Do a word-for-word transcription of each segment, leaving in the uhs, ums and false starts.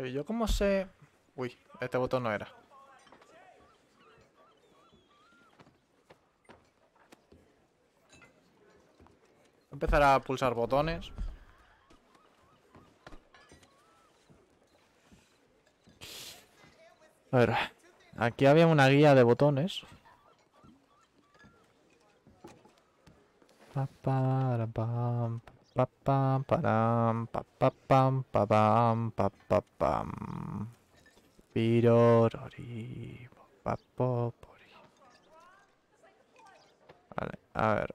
Pero yo como sé... Uy, este botón no era. Voy a empezar a pulsar botones. A ver, aquí había una guía de botones. Pa para pam, pa pam, param, pa pa pam, pa pam, pa pa pam. Pirorori, pa popori. Vale, a ver.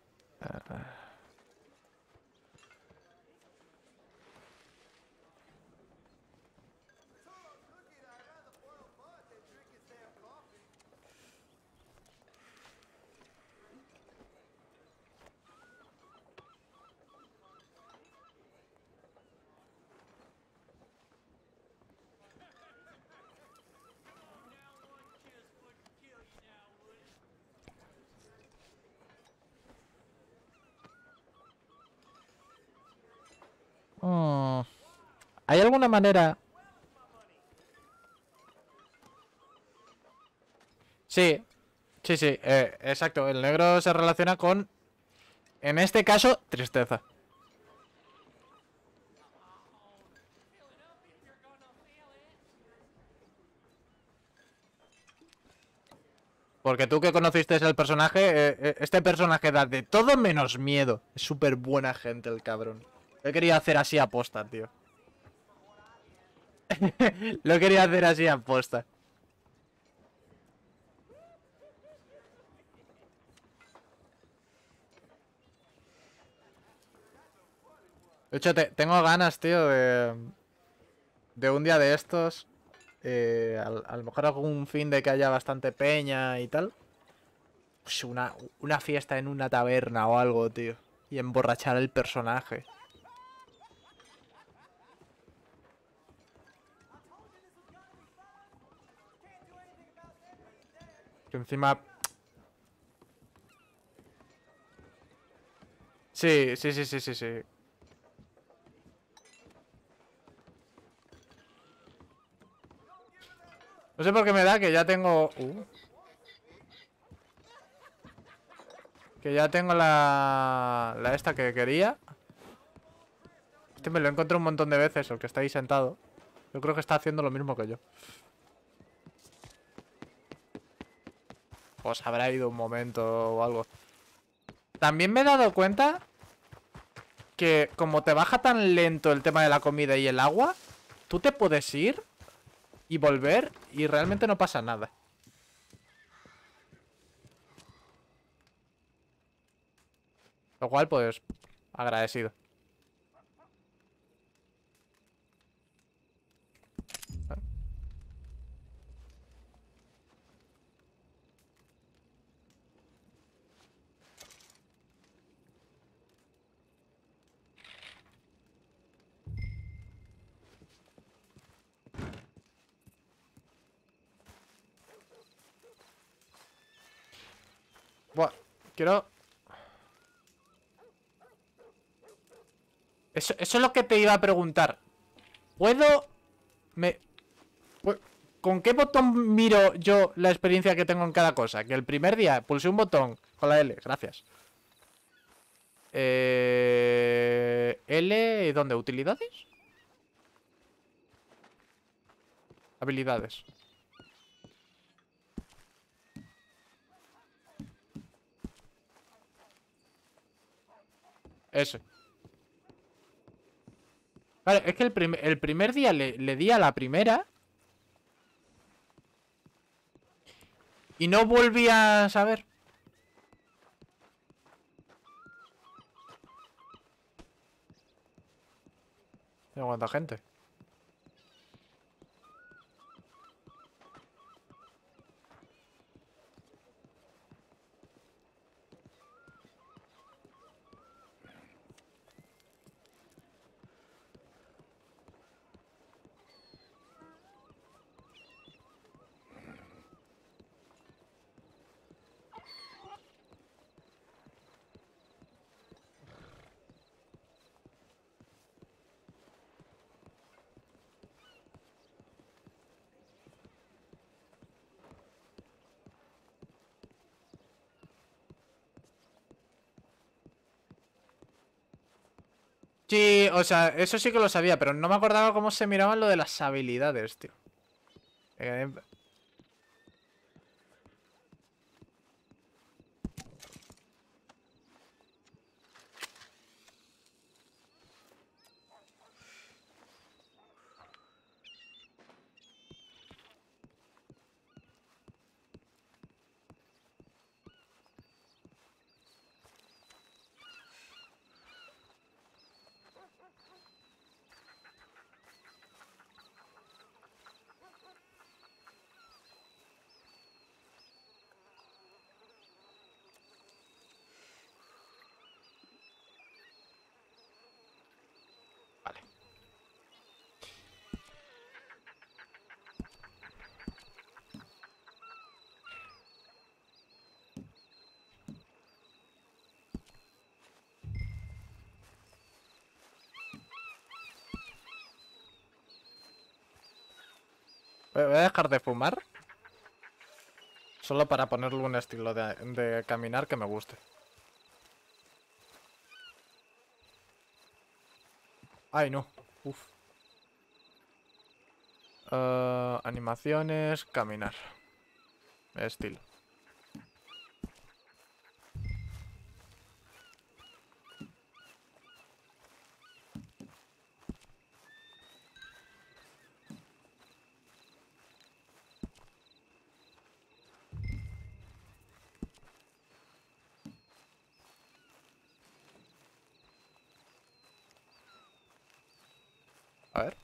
Hmm. ¿Hay alguna manera? Sí, sí, sí, eh, exacto. El negro se relaciona con, en este caso, tristeza. Porque tú que conociste el personaje, eh, este personaje da de todo menos miedo. Es súper buena gente el cabrón. Lo quería hacer así a posta, tío. Lo quería hacer así a posta. De hecho, te, tengo ganas, tío, de, de un día de estos. Eh, a, a lo mejor algún fin de que haya bastante peña y tal. Pues una, una fiesta en una taberna o algo, tío. Y emborrachar al personaje. Encima... Sí, sí, sí, sí, sí, sí. No sé por qué me da que ya tengo... Uh. Que ya tengo la... La esta que quería. Este me lo encontré un montón de veces, el que está ahí sentado. Yo creo que está haciendo lo mismo que yo. Os habrá ido un momento o algo. También me he dado cuenta que como te baja tan lento el tema de la comida y el agua, tú te puedes ir y volver y realmente no pasa nada. Lo cual, pues, agradecido. Buah, quiero... Eso, eso es lo que te iba a preguntar. ¿Puedo...? Me... ¿Con qué botón miro yo la experiencia que tengo en cada cosa? Que el primer día pulsé un botón con la L, gracias. Eh... L... ¿Dónde? ¿Utilidades? Habilidades. Eso. Vale, es que el, prim el primer día le, le di a la primera. Y no volví a saber. Mira cuánta gente. Sí, o sea, eso sí que lo sabía, pero no me acordaba cómo se miraban lo de las habilidades, tío. Eh... Voy a dejar de fumar. Solo para ponerle un estilo de, de caminar que me guste. Ay, no. Uf. Uh, animaciones, caminar. Estilo. A ver.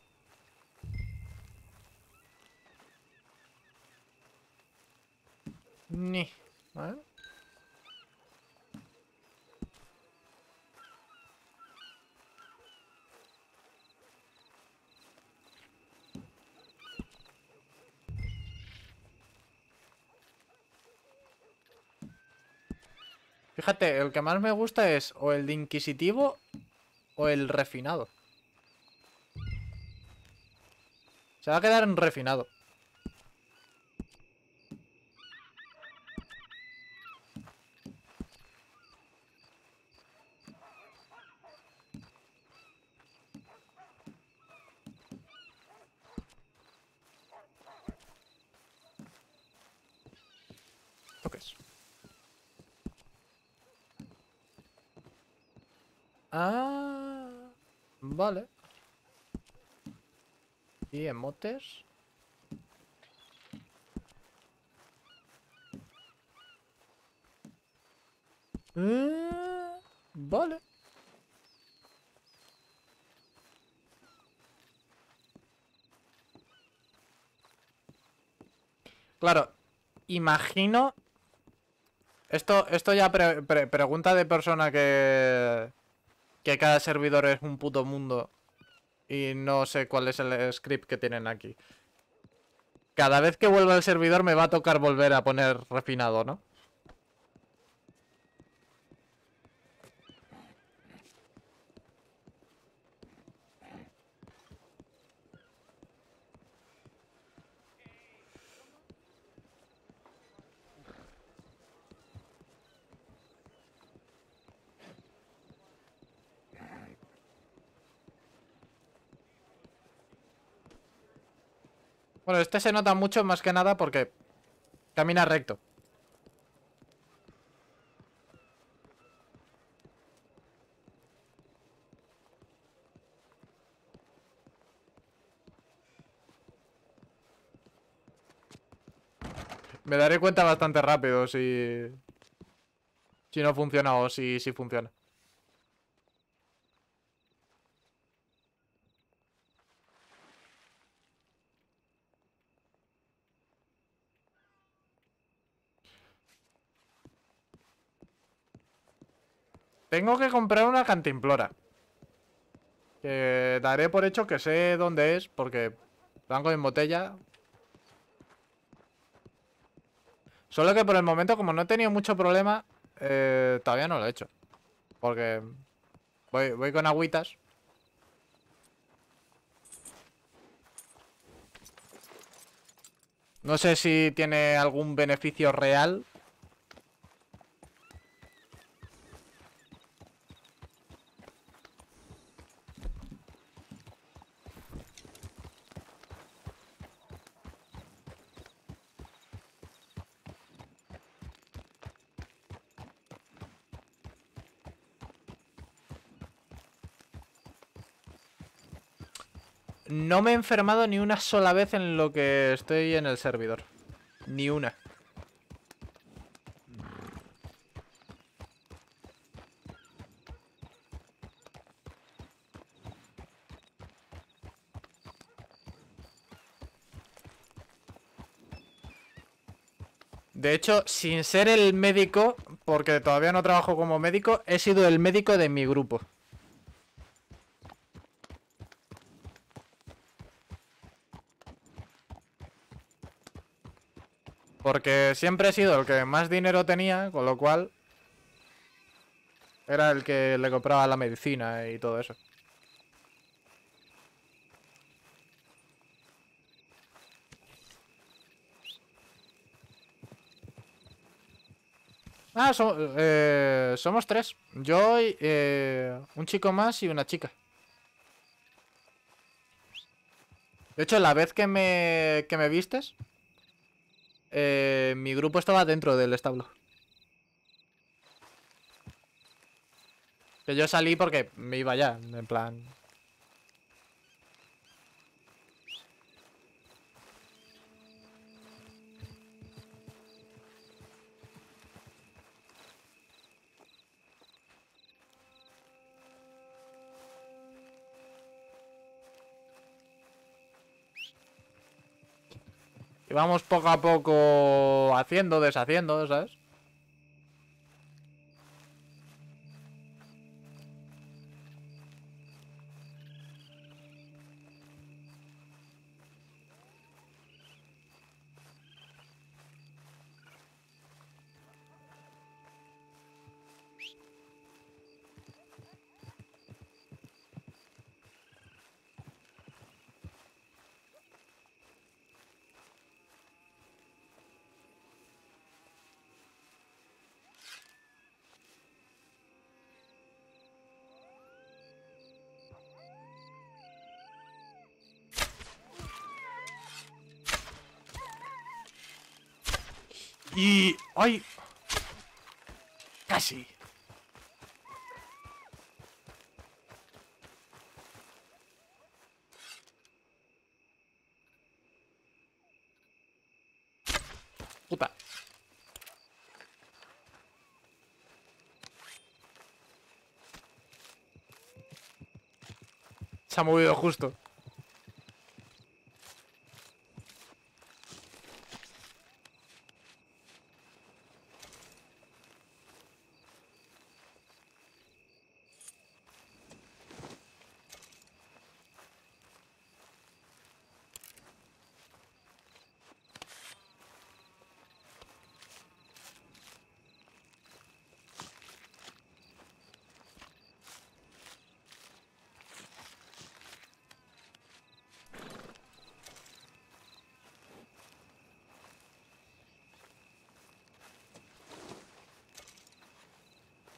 Ni. A ver. Fíjate, el que más me gusta es o el de inquisitivo o el refinado. Se va a quedar en refinado. ¿Qué es? Ah, vale. Y emotes. Eh, vale. Claro, imagino. Esto, esto ya pre pre pregunta de persona que. Que cada servidor es un puto mundo. Y no sé cuál es el script que tienen aquí. Cada vez que vuelva al servidor me va a tocar volver a poner refinado, ¿no? Bueno, este se nota mucho más que nada porque camina recto. Me daré cuenta bastante rápido si, si no funciona o si, si funciona. Tengo que comprar una cantimplora. Que daré por hecho que sé dónde es, porque banco en botella. Solo que por el momento, como no he tenido mucho problema, eh, todavía no lo he hecho. Porque voy, voy con agüitas. No sé si tiene algún beneficio real. No me he enfermado ni una sola vez en lo que estoy en el servidor. Ni una. De hecho, sin ser el médico, porque todavía no trabajo como médico, he sido el médico de mi grupo. Porque siempre he sido el que más dinero tenía, con lo cual era el que le compraba la medicina y todo eso. Ah, so, eh, somos tres. Yo, eh, un chico más y una chica. De hecho, la vez que me, que me vistes, eh, mi grupo estaba dentro del establo. Que yo salí porque me iba ya, en plan... Y vamos poco a poco haciendo, deshaciendo, ¿sabes? Y... ¡ay! Casi. Puta. Se ha movido justo.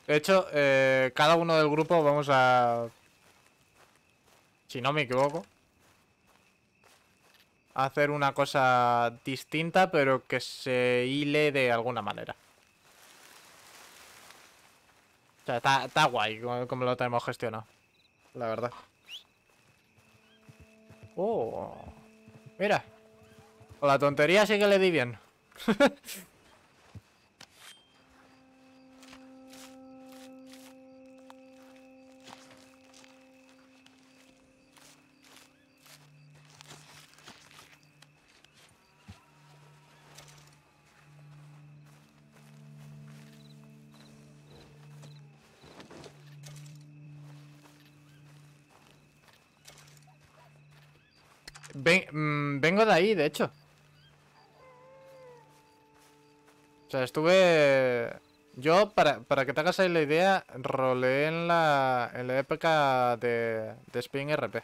De hecho, eh, cada uno del grupo vamos a... Si no me equivoco, a hacer una cosa distinta, pero que se hile de alguna manera. O sea, está, está guay como, como lo tenemos gestionado, la verdad. Oh, mira, con la tontería sí que le di bien. Vengo de ahí, de hecho. O sea, estuve... Yo, para, para que te hagas ahí la idea, roleé en la, en la época de, de Spin R P.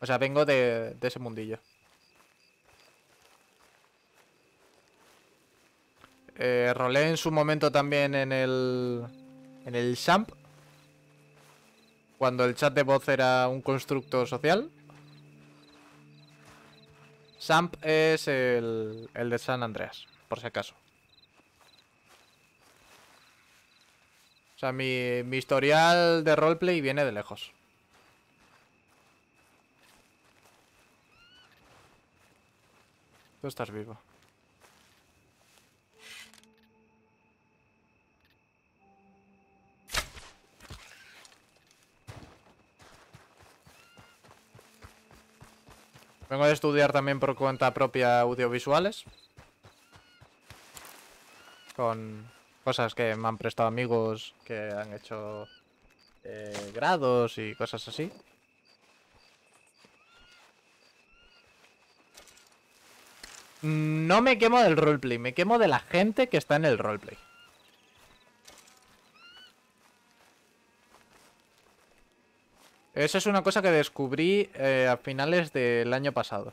O sea, vengo de, de ese mundillo. Eh, roleé en su momento también en el... En el S A M P. Cuando el chat de voz era un constructo social. S A M P es el, el de San Andreas, por si acaso. O sea, mi, mi historial de roleplay viene de lejos. Tú estás vivo. Vengo de estudiar también por cuenta propia audiovisuales. Con cosas que me han prestado amigos que han hecho eh, grados y cosas así. No me quemo del roleplay, me quemo de la gente que está en el roleplay. Eso es una cosa que descubrí eh, a finales del año pasado.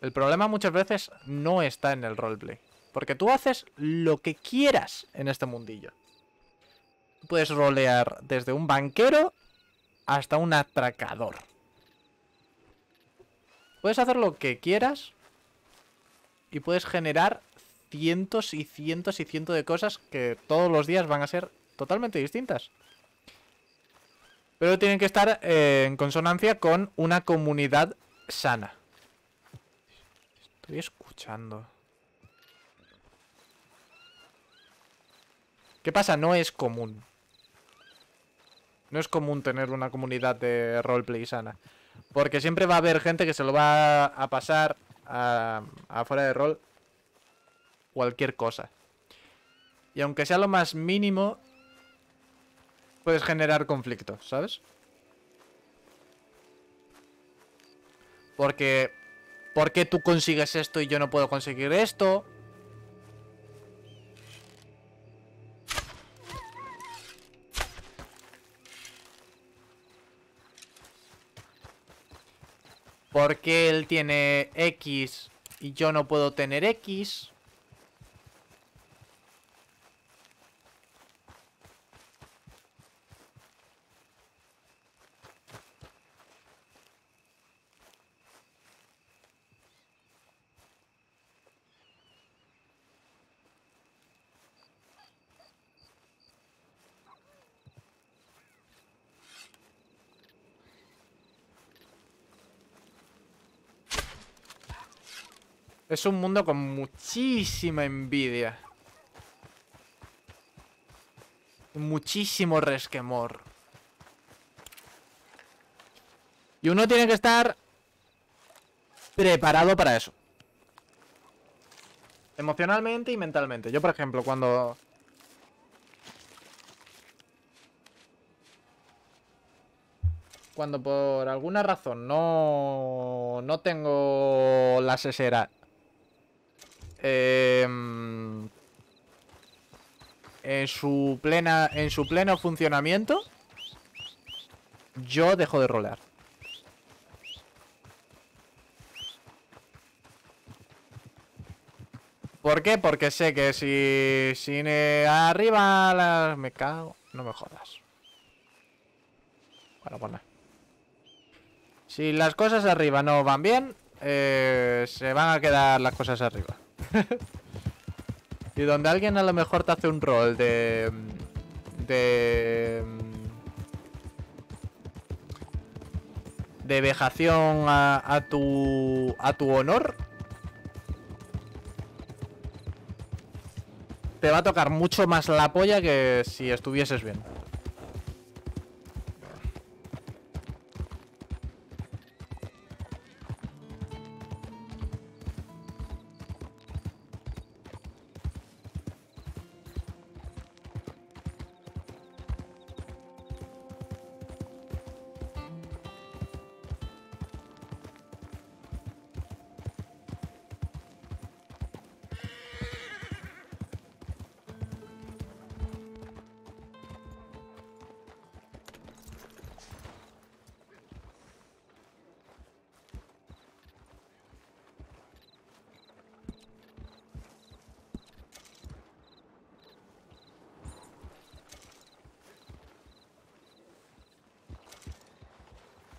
El problema muchas veces no está en el roleplay, porque tú haces lo que quieras en este mundillo. Puedes rolear desde un banquero hasta un atracador. Puedes hacer lo que quieras y puedes generar cientos y cientos y cientos de cosas que todos los días van a ser totalmente distintas. Pero tienen que estar eh, en consonancia con una comunidad sana. Estoy escuchando. ¿Qué pasa? No es común. No es común tener una comunidad de roleplay sana. Porque siempre va a haber gente que se lo va a pasar afuera de rol cualquier cosa. Y aunque sea lo más mínimo, puedes generar conflicto, ¿sabes? Porque... ¿por qué tú consigues esto y yo no puedo conseguir esto? ¿Por qué él tiene X y yo no puedo tener X? Es un mundo con muchísima envidia. Muchísimo resquemor. Y uno tiene que estar preparado para eso. Emocionalmente y mentalmente. Yo, por ejemplo, cuando... Cuando por alguna razón no, no tengo la sesera... Eh, en su plena en su pleno funcionamiento, yo dejo de rolear. ¿Por qué? Porque sé que si sin eh, arriba las... me cago, no me jodas. Bueno, pues nada. Si las cosas arriba no van bien, eh, se van a quedar las cosas arriba. Y donde alguien a lo mejor te hace un rol de... De... De vejación a, a tu... A tu honor, te va a tocar mucho más la polla que si estuvieses bien.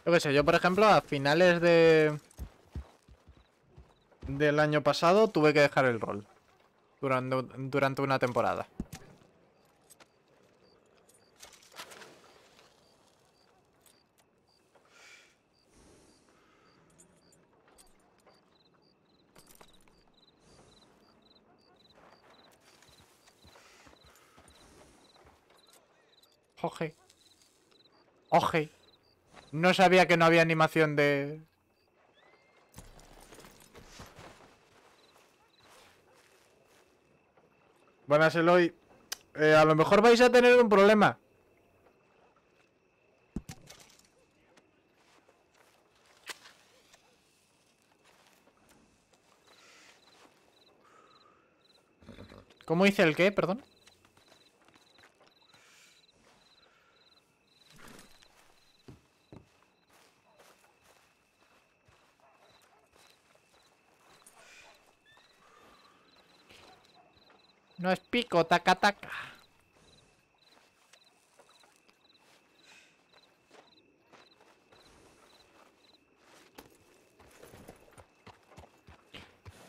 Yo qué sé, yo por ejemplo a finales de... del año pasado tuve que dejar el rol durante, durante una temporada. Jorge. Jorge. No sabía que no había animación de... Buenas, Eloy. Eh, a lo mejor vais a tener un problema. ¿Cómo hice el qué? Perdón. No es pico, taca, taca.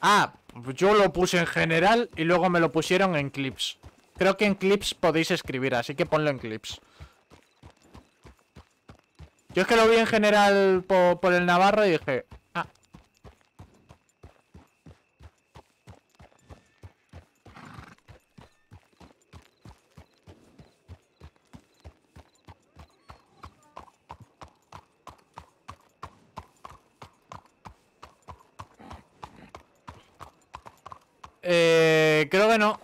Ah, yo lo puse en general y luego me lo pusieron en clips. Creo que en clips podéis escribir, así que ponlo en clips. Yo es que lo vi en general por, por el Navarro y dije... Eh, creo que no. O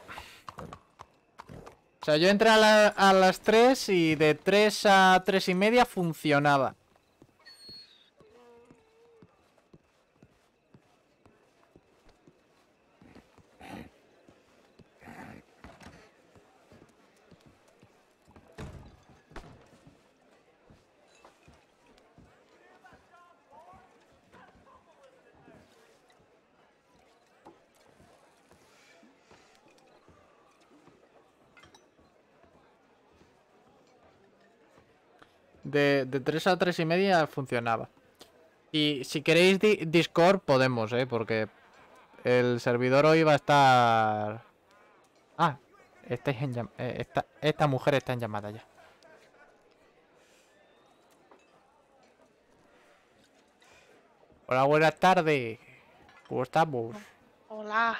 sea, yo entré a, la, a las tres y de tres a tres y media funcionaba. De, de tres a tres y media funcionaba. Y si queréis di Discord podemos, ¿eh? Porque el servidor hoy va a estar... Ah, estáis en llam eh, esta, esta mujer está en llamada ya. Hola, buenas tardes. ¿Cómo estamos? Hola.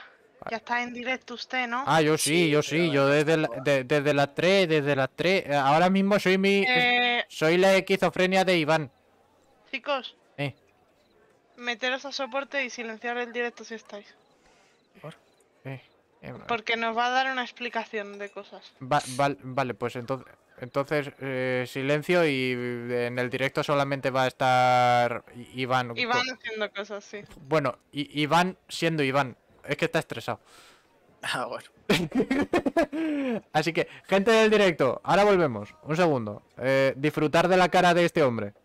Ya está en directo usted, ¿no? Ah, yo sí, sí yo sí, yo desde, la, de, desde las tres, desde las tres. Ahora mismo soy mi... Eh... Soy la esquizofrenia de Iván. Chicos. Eh. Meteros a soporte y silenciar el directo si estáis. ¿Por eh, eh, Porque nos va a dar una explicación de cosas. Va, va, vale, pues entonces, entonces eh, silencio y en el directo solamente va a estar Iván. Iván haciendo cosas, sí. Bueno, I Iván siendo Iván. Es que está estresado. Ah, bueno. Así que, gente del directo, ahora volvemos. Un segundo. Eh, disfrutar de la cara de este hombre.